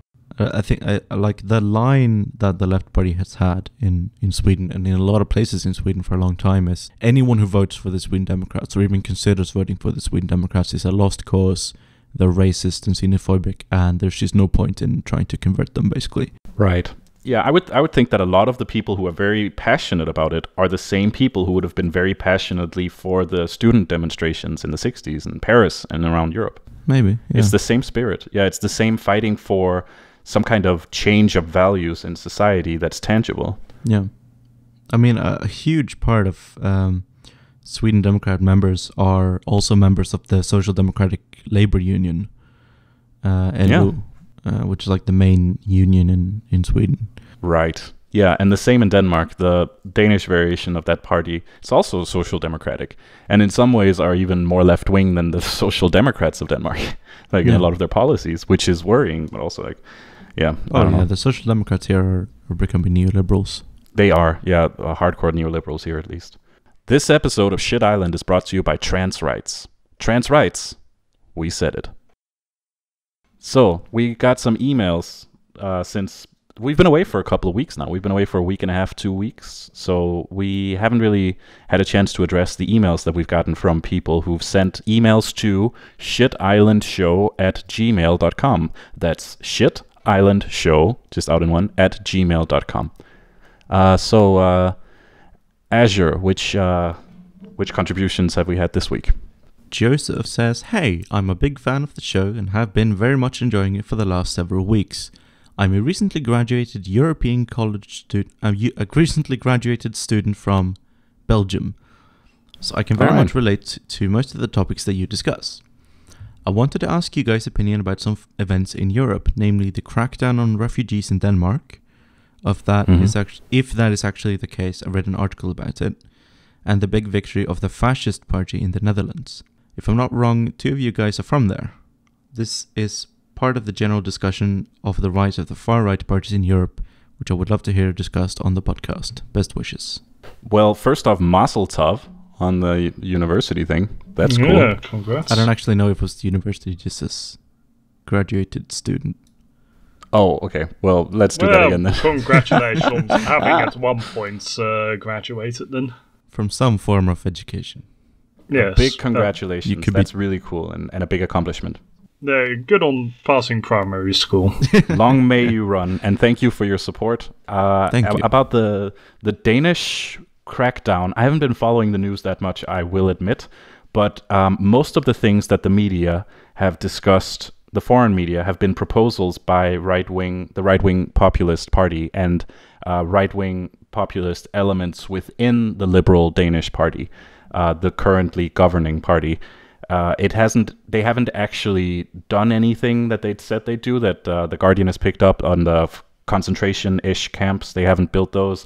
I think like the line that the left party has had in Sweden and in a lot of places in Sweden for a long time is anyone who votes for the Sweden Democrats or even considers voting for the Sweden Democrats is a lost cause. They're racist and xenophobic, and there's just no point in trying to convert them, basically. Right. Yeah, I would think that a lot of the people who are very passionate about it are the same people who would have been very passionately for the student demonstrations in the 60s in Paris and around Europe. Maybe. Yeah. It's the same spirit. Yeah, it's the same fighting for some kind of change of values in society that's tangible. Yeah. I mean, a huge part of Sweden Democrat members are also members of the Social Democratic Labor Union, LO, which is like the main union in Sweden. Right. Yeah, and the same in Denmark. The Danish variation of that party is also social democratic, and in some ways are even more left-wing than the Social Democrats of Denmark, like in a lot of their policies, which is worrying, but also like, yeah. Oh, yeah, the Social Democrats here are becoming neoliberals. They are, yeah, hardcore neoliberals here at least. This episode of Shit Island is brought to you by trans rights. Trans rights, we said it. So we got some emails since we've been away for a couple of weeks now. We've been away for a week and a half, 2 weeks. So we haven't really had a chance to address the emails that we've gotten from people who've sent emails to ShitIslandShow@gmail.com. That's ShitIslandShow, just out in one, at gmail.com. Azure, which contributions have we had this week? Joseph says, "Hey, I'm a big fan of the show and have been very much enjoying it for the last several weeks. I'm a recently graduated European college student, a recently graduated student from Belgium, so I can very much relate to most of the topics that you discuss. I wanted to ask you guys' opinion about some events in Europe, namely the crackdown on refugees in Denmark. If that is actually the case, I read an article about it, and the big victory of the fascist party in the Netherlands. If I'm not wrong, two of you guys are from there. This is part of the general discussion of the rise of the far-right parties in Europe, which I would love to hear discussed on the podcast. Best wishes." Well, first off, Mazel Tov on the university thing. That's cool. Yeah, congrats. I don't actually know if it was the university, just as graduated student. Oh, okay. Well, let's do that again then. Congratulations. Having at one point graduated then. From some form of education. Yes. A big congratulations. That's really cool and a big accomplishment. No, good on passing primary school. Long may you run, and thank you for your support. Thank you. About the Danish crackdown, I haven't been following the news that much, I will admit, but most of the things that the media have discussed, the foreign media, have been proposals by the right-wing populist party and right-wing populist elements within the liberal Danish party, the currently governing party. They haven't actually done anything that they'd said they'd do, that The Guardian has picked up on the concentration-ish camps. They haven't built those.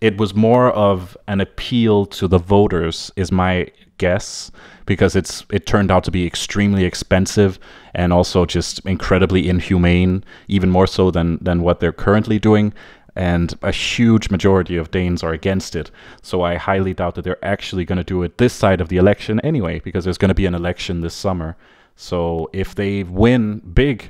It was more of an appeal to the voters, is my guess, because it turned out to be extremely expensive and also just incredibly inhumane, even more so than what they're currently doing, and a huge majority of Danes are against it. So I highly doubt that they're actually going to do it this side of the election anyway, because there's going to be an election this summer. So if they win big,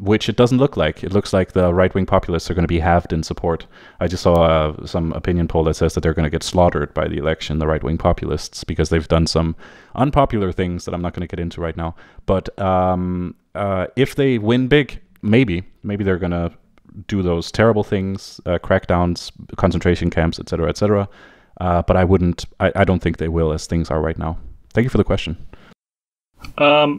which it doesn't look like, it looks like the right-wing populists are going to be halved in support. I just saw some opinion poll that says that they're going to get slaughtered by the election, the right-wing populists, because they've done some unpopular things that I'm not going to get into right now. But if they win big, maybe they're going to do those terrible things, crackdowns, concentration camps, etc., etc. But I don't think they will, as things are right now. Thank you for the question.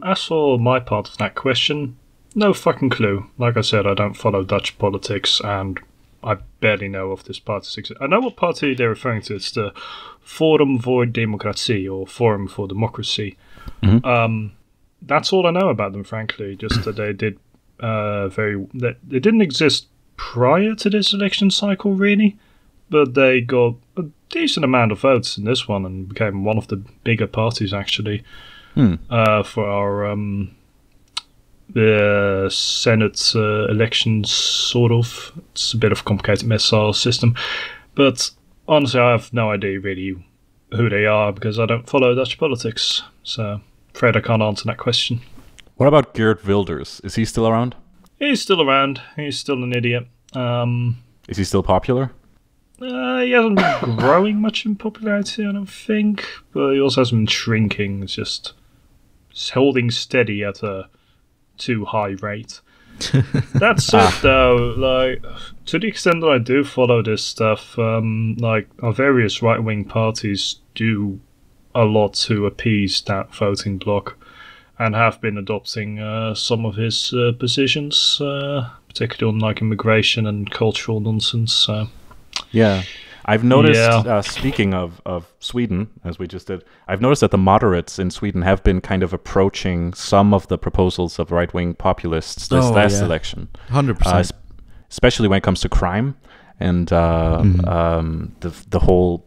As for my part of that question, no fucking clue. Like I said, I don't follow Dutch politics, and I barely know of this party. I know what party they're referring to. It's the Forum voor Democratie, or Forum for Democracy. Mm-hmm. That's all I know about them, frankly. Just that they didn't exist prior to this election cycle, really, but they got a decent amount of votes in this one and became one of the bigger parties, actually. For our the Senate elections, sort of. It's a bit of a complicated mess, our system. But honestly, I have no idea really who they are, because I don't follow Dutch politics. So, afraid I can't answer that question. What about Geert Wilders? Is he still around? He's still around. He's still an idiot. Is he still popular? He hasn't been growing much in popularity, I don't think. But he also hasn't been shrinking. It's just holding steady at a too high rate. That's it, though. Like, to the extent that I do follow this stuff, like, our various right-wing parties do a lot to appease that voting bloc, and have been adopting some of his positions, particularly on like immigration and cultural nonsense. So. Yeah, I've noticed. Yeah. Speaking of Sweden, as we just did, I've noticed that the moderates in Sweden have been kind of approaching some of the proposals of right-wing populists this last election. 100%, especially when it comes to crime and the whole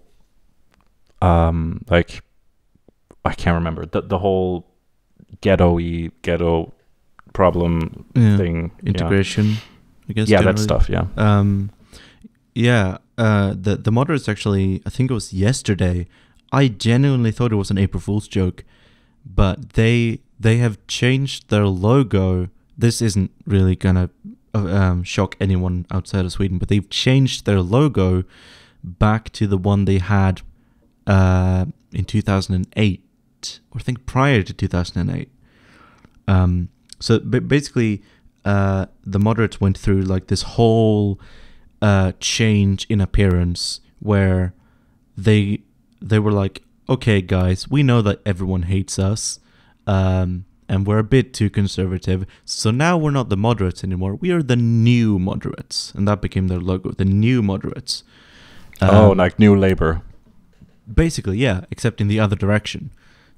like, I can't remember the whole ghetto problem thing, integration, I guess, generally. That stuff, the moderates, actually, I think it was yesterday, I genuinely thought it was an April Fool's joke, but they have changed their logo. This isn't really gonna shock anyone outside of Sweden, but they've changed their logo back to the one they had in 2008, or I think prior to 2008. So basically, the moderates went through like this whole change in appearance, where they were like, okay, guys, we know that everyone hates us, and we're a bit too conservative, so now we're not the moderates anymore. We are the new moderates, and that became their logo, the new moderates. Like New Labour. Basically, yeah, except in the other direction.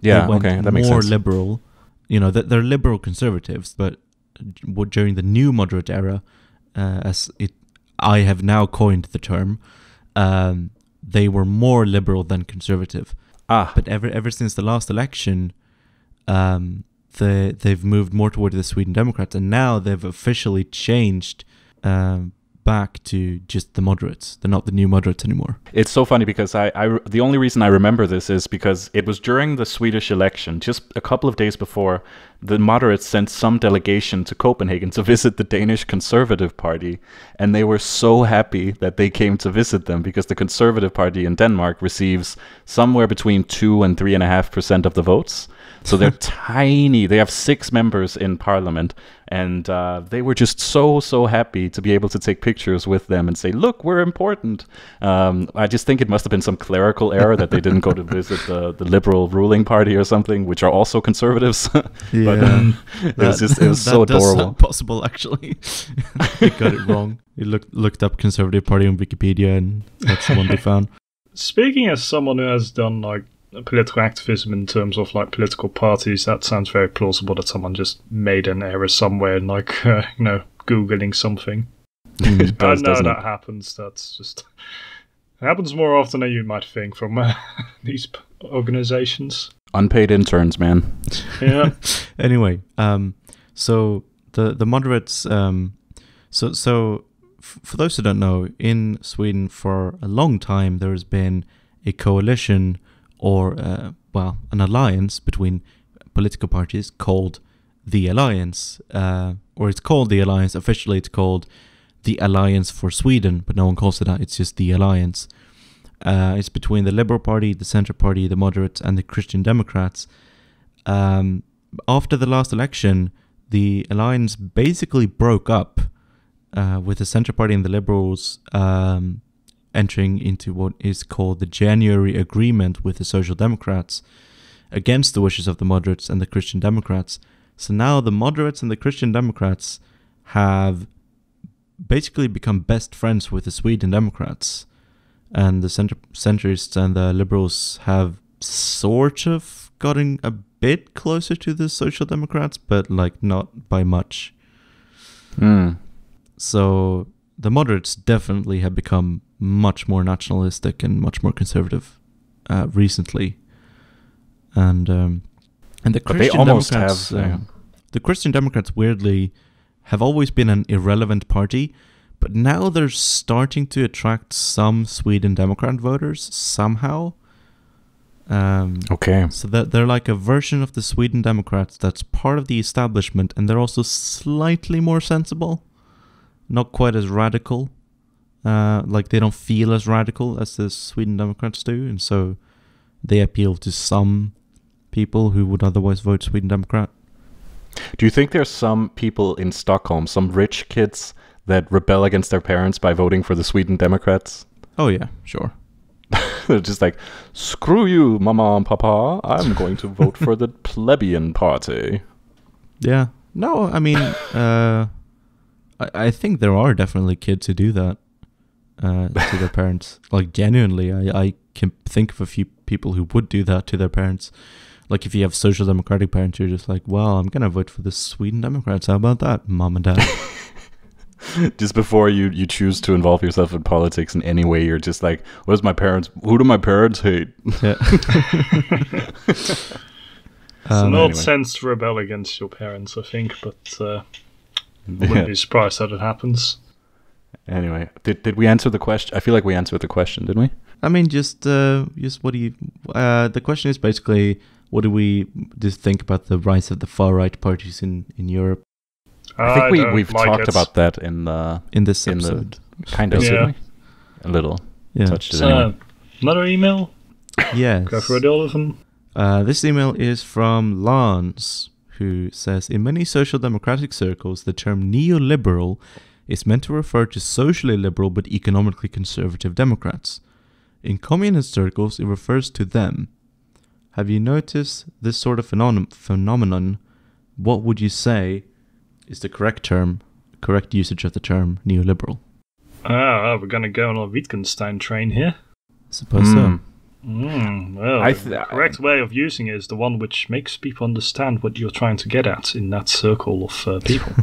Yeah, okay, that makes sense. More liberal, you know, they're liberal conservatives, but during the new moderate era, I have now coined the term, they were more liberal than conservative. But ever since the last election, they've moved more toward the Sweden Democrats, and now they've officially changed back to just the moderates. They're not the new moderates anymore. It's so funny because the only reason I remember this is because it was during the Swedish election, just a couple of days before, the moderates sent some delegation to Copenhagen to visit the Danish Conservative Party, and they were so happy that they came to visit them because the Conservative Party in Denmark receives somewhere between 2 and 3.5% of the votes. So they're tiny. They have 6 members in parliament, and they were just so happy to be able to take pictures with them and say, look, we're important. I just think it must have been some clerical error that they didn't go to visit the liberal ruling party or something, which are also conservatives. Yeah. But it was so adorable. That does sound possible, actually. They got it wrong. They looked up Conservative Party on Wikipedia, and that's the one they found. Speaking as someone who has done, like, political activism in terms of like political parties, that sounds very plausible that someone just made an error somewhere and like googling something. I know that happens. That's just happens more often than you might think from these organizations. Unpaid interns, man. Yeah. Anyway, so the moderates, so for those who don't know, in Sweden for a long time there has been a coalition, or an alliance between political parties called the Alliance, or it's called the Alliance. Officially, it's called the Alliance for Sweden, but no one calls it that. It's just the Alliance. It's between the Liberal Party, the Centre Party, the Moderates, and the Christian Democrats. After the last election, the Alliance basically broke up, with the Centre Party and the Liberals entering into what is called the January Agreement with the Social Democrats, against the wishes of the moderates and the Christian Democrats. So now the moderates and the Christian Democrats have basically become best friends with the Sweden Democrats, and the centrists and the liberals have sort of gotten a bit closer to the Social Democrats, but like not by much. So the moderates definitely have become much more nationalistic and much more conservative recently, and the Christian Democrats, the Christian Democrats, weirdly, have always been an irrelevant party, but now they're starting to attract some Sweden Democrat voters somehow. Okay. So they're like a version of the Sweden Democrats that's part of the establishment, and they're also slightly more sensible, not quite as radical. Like they don't feel as radical as the Sweden Democrats do, and so they appeal to some people who would otherwise vote Sweden Democrat. Do you think there's some people in Stockholm, some rich kids that rebel against their parents by voting for the Sweden Democrats? Oh yeah, sure. They're just like, screw you, Mama and Papa, I'm going to vote for the plebeian party. Yeah. No, I mean, I think there are definitely kids who do that to their parents. Like, genuinely, I can think of a few people who would do that to their parents. Like, if you have social democratic parents, you're just like, well, I'm going to vote for the Sweden Democrats. How about that, Mom and Dad? Just before you choose to involve yourself in politics in any way, you're just like, what is my parents? Who do my parents hate? Yeah. It's an odd sense to rebel against your parents, I think, but I wouldn't be surprised that it happens. Anyway, did we answer the question? I feel like we answered the question, didn't we? I mean, just what do you? The question is basically, what do we just think about the rise of the far right parties in Europe? I think we've talked about that in this episode. Kind of, yeah. A little. Yeah. Touched it anyway. Another email? Yes. Go for it, this email is from Lance, who says, in many social democratic circles, the term neoliberal is meant to refer to socially liberal but economically conservative Democrats. In communist circles, it refers to them. Have you noticed this sort of phenomenon? What would you say is the correct usage of the term neoliberal? We're going to go on a Wittgenstein train here. I suppose so. Well, the correct way of using it is the one which makes people understand what you're trying to get at in that circle of people.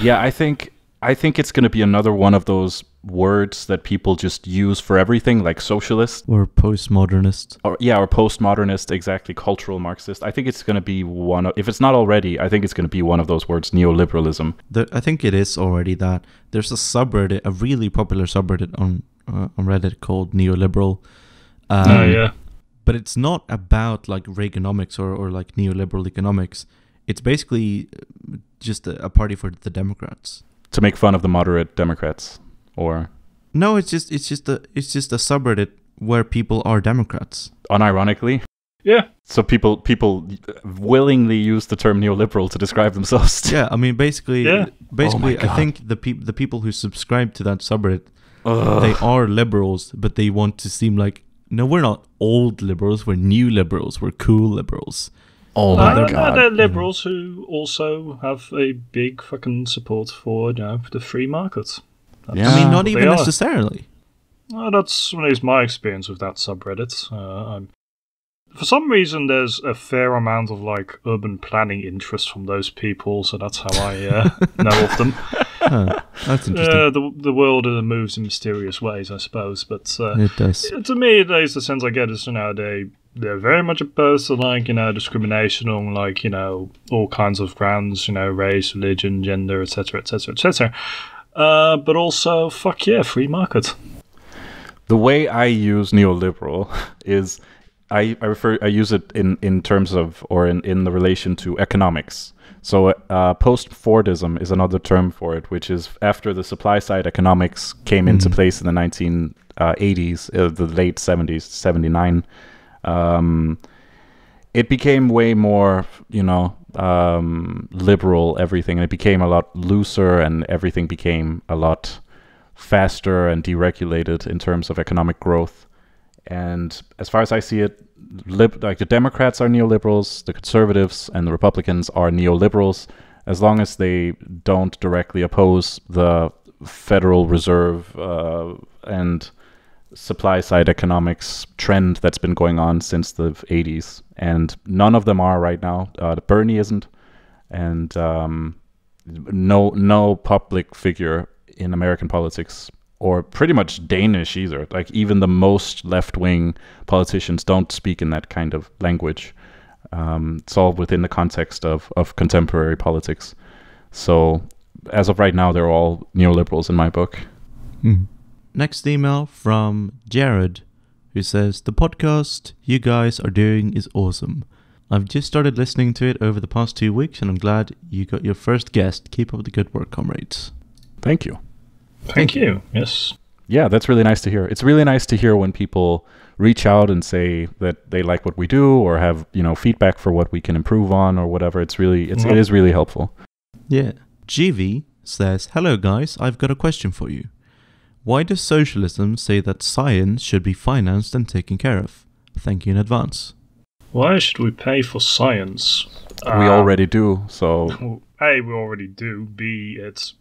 Yeah, I think it's going to be another one of those words that people just use for everything, like socialist. Or postmodernist. Or postmodernist, exactly, cultural Marxist. I think it's going to be one of, if it's not already, I think it's going to be one of those words, neoliberalism. I think it is already that. There's a subreddit, a really popular subreddit on Reddit called neoliberal. Yeah. But it's not about like Reaganomics or like neoliberal economics. It's basically just a party for the Democrats. To make fun of the moderate Democrats, or no, it's just a subreddit where people are Democrats. Unironically, yeah. So people willingly use the term neoliberal to describe themselves. To. Yeah, I mean, basically, I think the people who subscribe to that subreddit, they are liberals, but they want to seem like, no, we're not old liberals, we're new liberals, we're cool liberals. Oh my God. They're liberals who also have a big fucking support for, you know, the free market. Yeah. I mean, not even necessarily. Well, that's at least my experience with that subreddit. For some reason, there's a fair amount of like urban planning interest from those people, so that's how I know of them. Oh, that's interesting. The world moves in mysterious ways, I suppose. But it does. To me, at least the sense I get is, you know, they're very much opposed to, like, you know, discrimination on, like, you know, all kinds of grounds, you know, race, religion, gender, etc., etc., etc. But also, fuck yeah, free market. The way I use neoliberal is I use it in terms of, or in the relation to economics. So post-Fordism is another term for it, which is after the supply-side economics came into place in the 1980s, the late 70s, 79. It became way more, you know, liberal, everything. And it became a lot looser, and everything became a lot faster and deregulated in terms of economic growth. And as far as I see it, like the Democrats are neoliberals, the conservatives and the Republicans are neoliberals, as long as they don't directly oppose the Federal Reserve and supply-side economics trend that's been going on since the 80s. And none of them are right now. Bernie isn't. And no public figure in American politics, or pretty much Danish either. Like, even the most left-wing politicians don't speak in that kind of language. It's all within the context of contemporary politics. So as of right now, they're all neoliberals in my book. Next email from Jared, who says, "The podcast you guys are doing is awesome. I've just started listening to it over the past 2 weeks, and I'm glad you got your first guest. Keep up the good work, comrades." Thank you. Thank you. Yes. Yeah, that's really nice to hear. It's really nice to hear when people reach out and say that they like what we do or have, you know, feedback for what we can improve on or whatever. It is really helpful. Yeah. GV says, "Hello guys, I've got a question for you. Why does socialism say that science should be financed and taken care of? Thank you in advance." Why should we pay for science? We already do, so... A, we already do. B, it's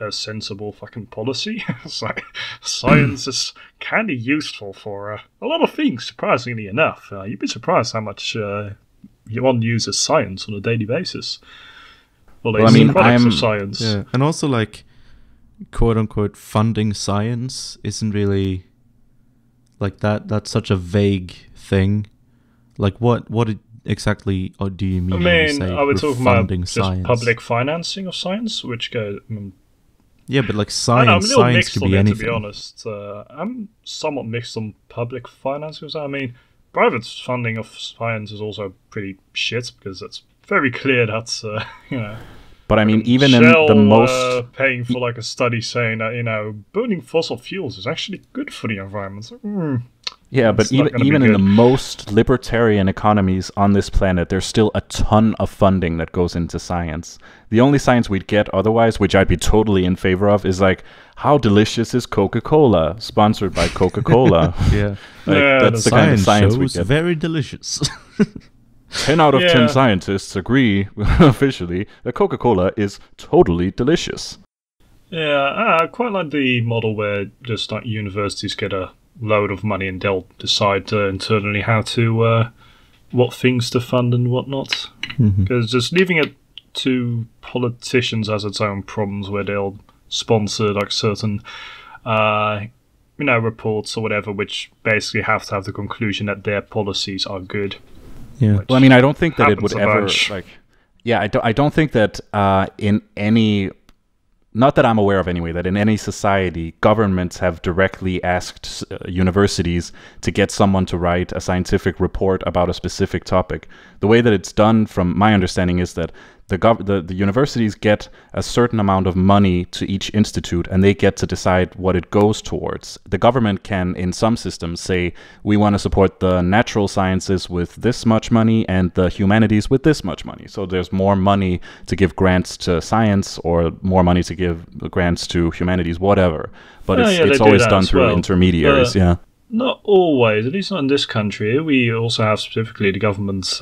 a sensible fucking policy. Science is kind of useful for a lot of things, surprisingly enough. You'd be surprised how much one uses science on a daily basis. Well, I mean, I'm... science. Yeah. And also, like, quote-unquote funding science isn't really... Like, that's such a vague thing. Like, what exactly do you mean? I mean, are we talking about just public financing of science? Which goes... I mean, yeah, but like science could be anything. To be honest, I'm somewhat mixed on public financing. I mean, private funding of science is also pretty shit because it's very clear that's you know. But I mean, even in the most paying for like a study saying that, you know, burning fossil fuels is actually good for the environment. So, yeah, but even in the most libertarian economies on this planet, there's still a ton of funding that goes into science. The only science we'd get otherwise, which I'd be totally in favor of, is like, how delicious is Coca-Cola? Sponsored by Coca-Cola. Yeah. Like, yeah, that's the kind of science we get. Very delicious. 10 out of 10 scientists agree, officially, that Coca-Cola is totally delicious. Yeah, I quite like the model where just like universities get a load of money and they'll decide internally how to what things to fund and whatnot, because just leaving it to politicians has its own problems where they'll sponsor like certain you know, reports or whatever, which basically have to have the conclusion that their policies are good. Yeah, well, I mean, I don't think that it would ever like, yeah, I don't think that in any, not that I'm aware of anyway, that in any society, governments have directly asked universities to get someone to write a scientific report about a specific topic. The way that it's done, from my understanding, is that the universities get a certain amount of money to each institute, and they get to decide what it goes towards. The government can, in some systems, say, we want to support the natural sciences with this much money and the humanities with this much money. So there's more money to give grants to science or more money to give grants to humanities, whatever. But it's always done through intermediaries, yeah. Not always, at least not in this country. We also have specifically the government's...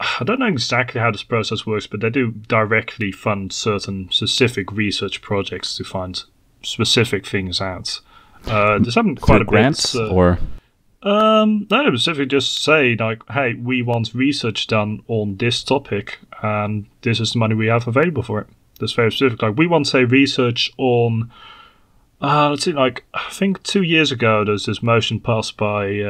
I don't know exactly how this process works, but they do directly fund certain specific research projects to find specific things out. There's happened quite a bit. Grants or? No, specifically just say, like, hey, we want research done on this topic, and this is the money we have available for it. That's very specific. Like, we want, say, research on... let's see, like, I think 2 years ago, there's this motion passed by...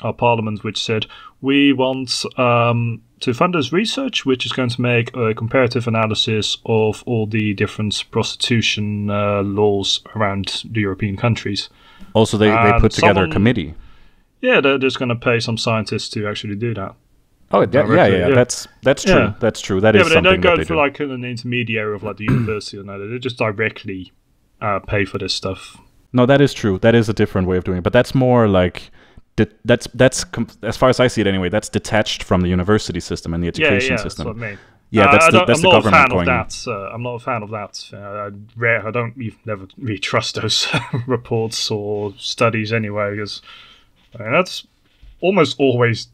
our parliament, which said we want to fund this research, which is going to make a comparative analysis of all the different prostitution laws around the European countries. Also, they put together a committee. Yeah, they're just going to pay some scientists to actually do that. Oh, yeah. That's true. Yeah. That's true. That is something that they do. Yeah, but they don't go for like an intermediary of like the university or no. They just directly pay for this stuff. No, that is true. That is a different way of doing it, but that's more like. That's as far as I see it anyway. That's detached from the university system and the education system. That's what I mean. Yeah, that's the government going. I'm not a fan of that. I don't even never really trust those reports or studies anyway, because I mean, that's almost always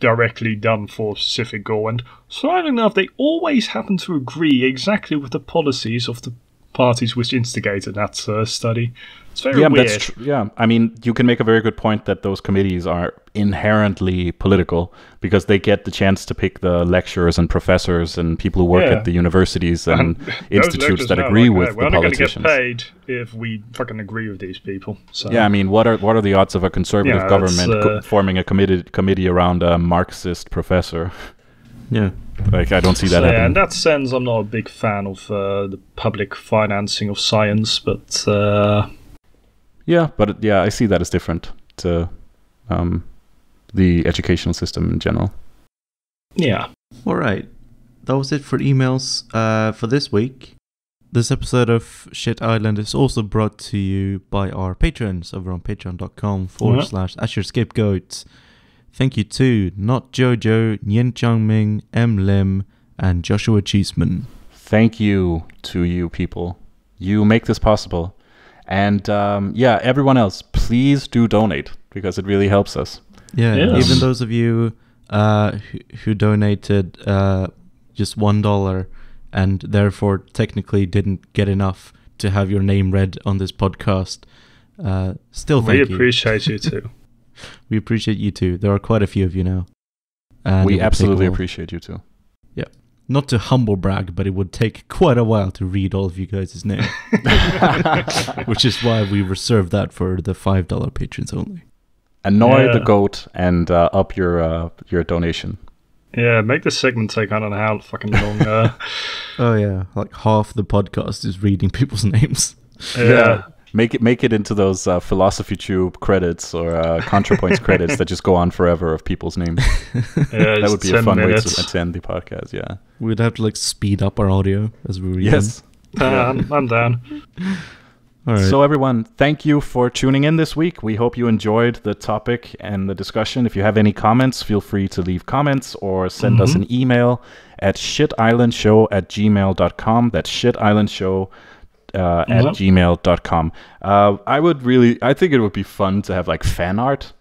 directly done for a specific goal, and surprisingly enough, they always happen to agree exactly with the policies of the parties which instigated that study. It's very weird. That's true. Yeah, I mean, you can make a very good point that those committees are inherently political because they get the chance to pick the lecturers and professors and people who work at the universities and institutes that agree with the politicians. We're not going to get paid if we fucking agree with these people. So. Yeah, I mean, what are the odds of a conservative government forming a committee around a Marxist professor? Yeah. Like, I don't see that happening. Yeah, in that sense, I'm not a big fan of the public financing of science, but... Yeah, but yeah, I see that as different to the educational system in general. Yeah. All right. That was it for emails for this week. This episode of Shit Island is also brought to you by our patrons over on patreon.com/azureScapegoat. Thank you to Not Jojo, Nien Changming, M. Lim, and Joshua Cheeseman. Thank you to you people. You make this possible. And yeah, everyone else, please do donate because it really helps us. Yeah, yes. Even those of you who donated just $1 and therefore technically didn't get enough to have your name read on this podcast, still thank you. We appreciate you too. We appreciate you too. There are quite a few of you now. And we absolutely appreciate you too. Yeah. Not to humble brag, but it would take quite a while to read all of you guys' names. Which is why we reserve that for the $5 patrons only. Annoy the goat and up your donation. Yeah, make this segment take, I don't know how fucking long. Oh yeah, like half the podcast is reading people's names. Yeah. Make it into those Philosophy Tube credits or ContraPoints credits that just go on forever of people's names. Yeah, that would be a fun way to end the podcast, yeah. We'd have to like speed up our audio as we read. Yes. I'm down. All right. So everyone, thank you for tuning in this week. We hope you enjoyed the topic and the discussion. If you have any comments, feel free to leave comments or send us an email at ShitIslandShow@Gmail.com. That's ShitIslandShow at gmail.com. I think it would be fun to have like fan art.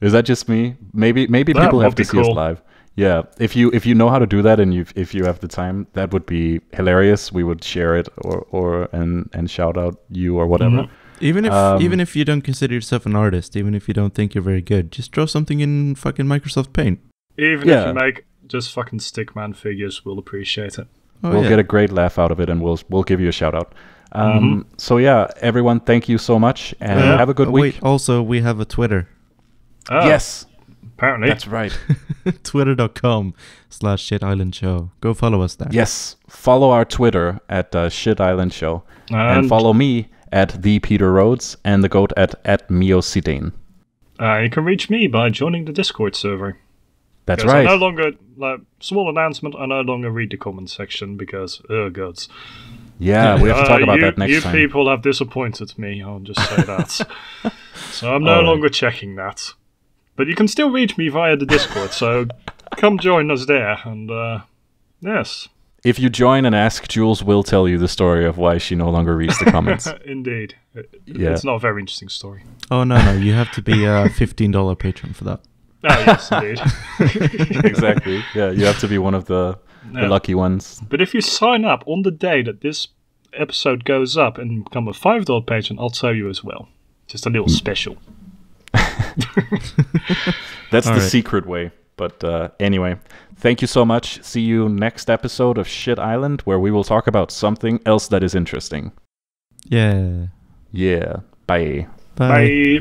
Is that just me? Maybe people have to see us live. Yeah. If you know how to do that and if you have the time, that would be hilarious. We would share it and shout out you or whatever. Even if you don't consider yourself an artist, even if you don't think you're very good, just draw something in fucking Microsoft Paint. Even if you make just fucking stickman figures, we'll appreciate it. We'll get a great laugh out of it and we'll give you a shout out. So yeah, everyone, thank you so much and have a good week. Wait, also, we have a Twitter. Oh, yes. Apparently. That's right. Twitter.com/ShitIslandShow. Go follow us there. Yes. Follow our Twitter at ShitIslandShow. And follow me at the Peter Rhodes and the goat at Mio Sidane. You can reach me by joining the Discord server. That's right. I no longer, like, small announcement, I no longer read the comment section because, oh, gods. Yeah, we have to talk about that next time. You people have disappointed me, I'll just say that. So I'm no longer checking that. But you can still reach me via the Discord, so come join us there. And, yes. If you join and ask, Jules will tell you the story of why she no longer reads the comments. Indeed. It's not a very interesting story. Oh, no, you have to be a $15 patron for that. Oh, yes, indeed. Exactly. Yeah, you have to be one of the lucky ones. But if you sign up on the day that this episode goes up and become a $5 patron, I'll tell you as well. Just a little special. That's the secret way. But anyway, thank you so much. See you next episode of Shit Island, where we will talk about something else that is interesting. Yeah. Yeah. Bye. Bye. Bye.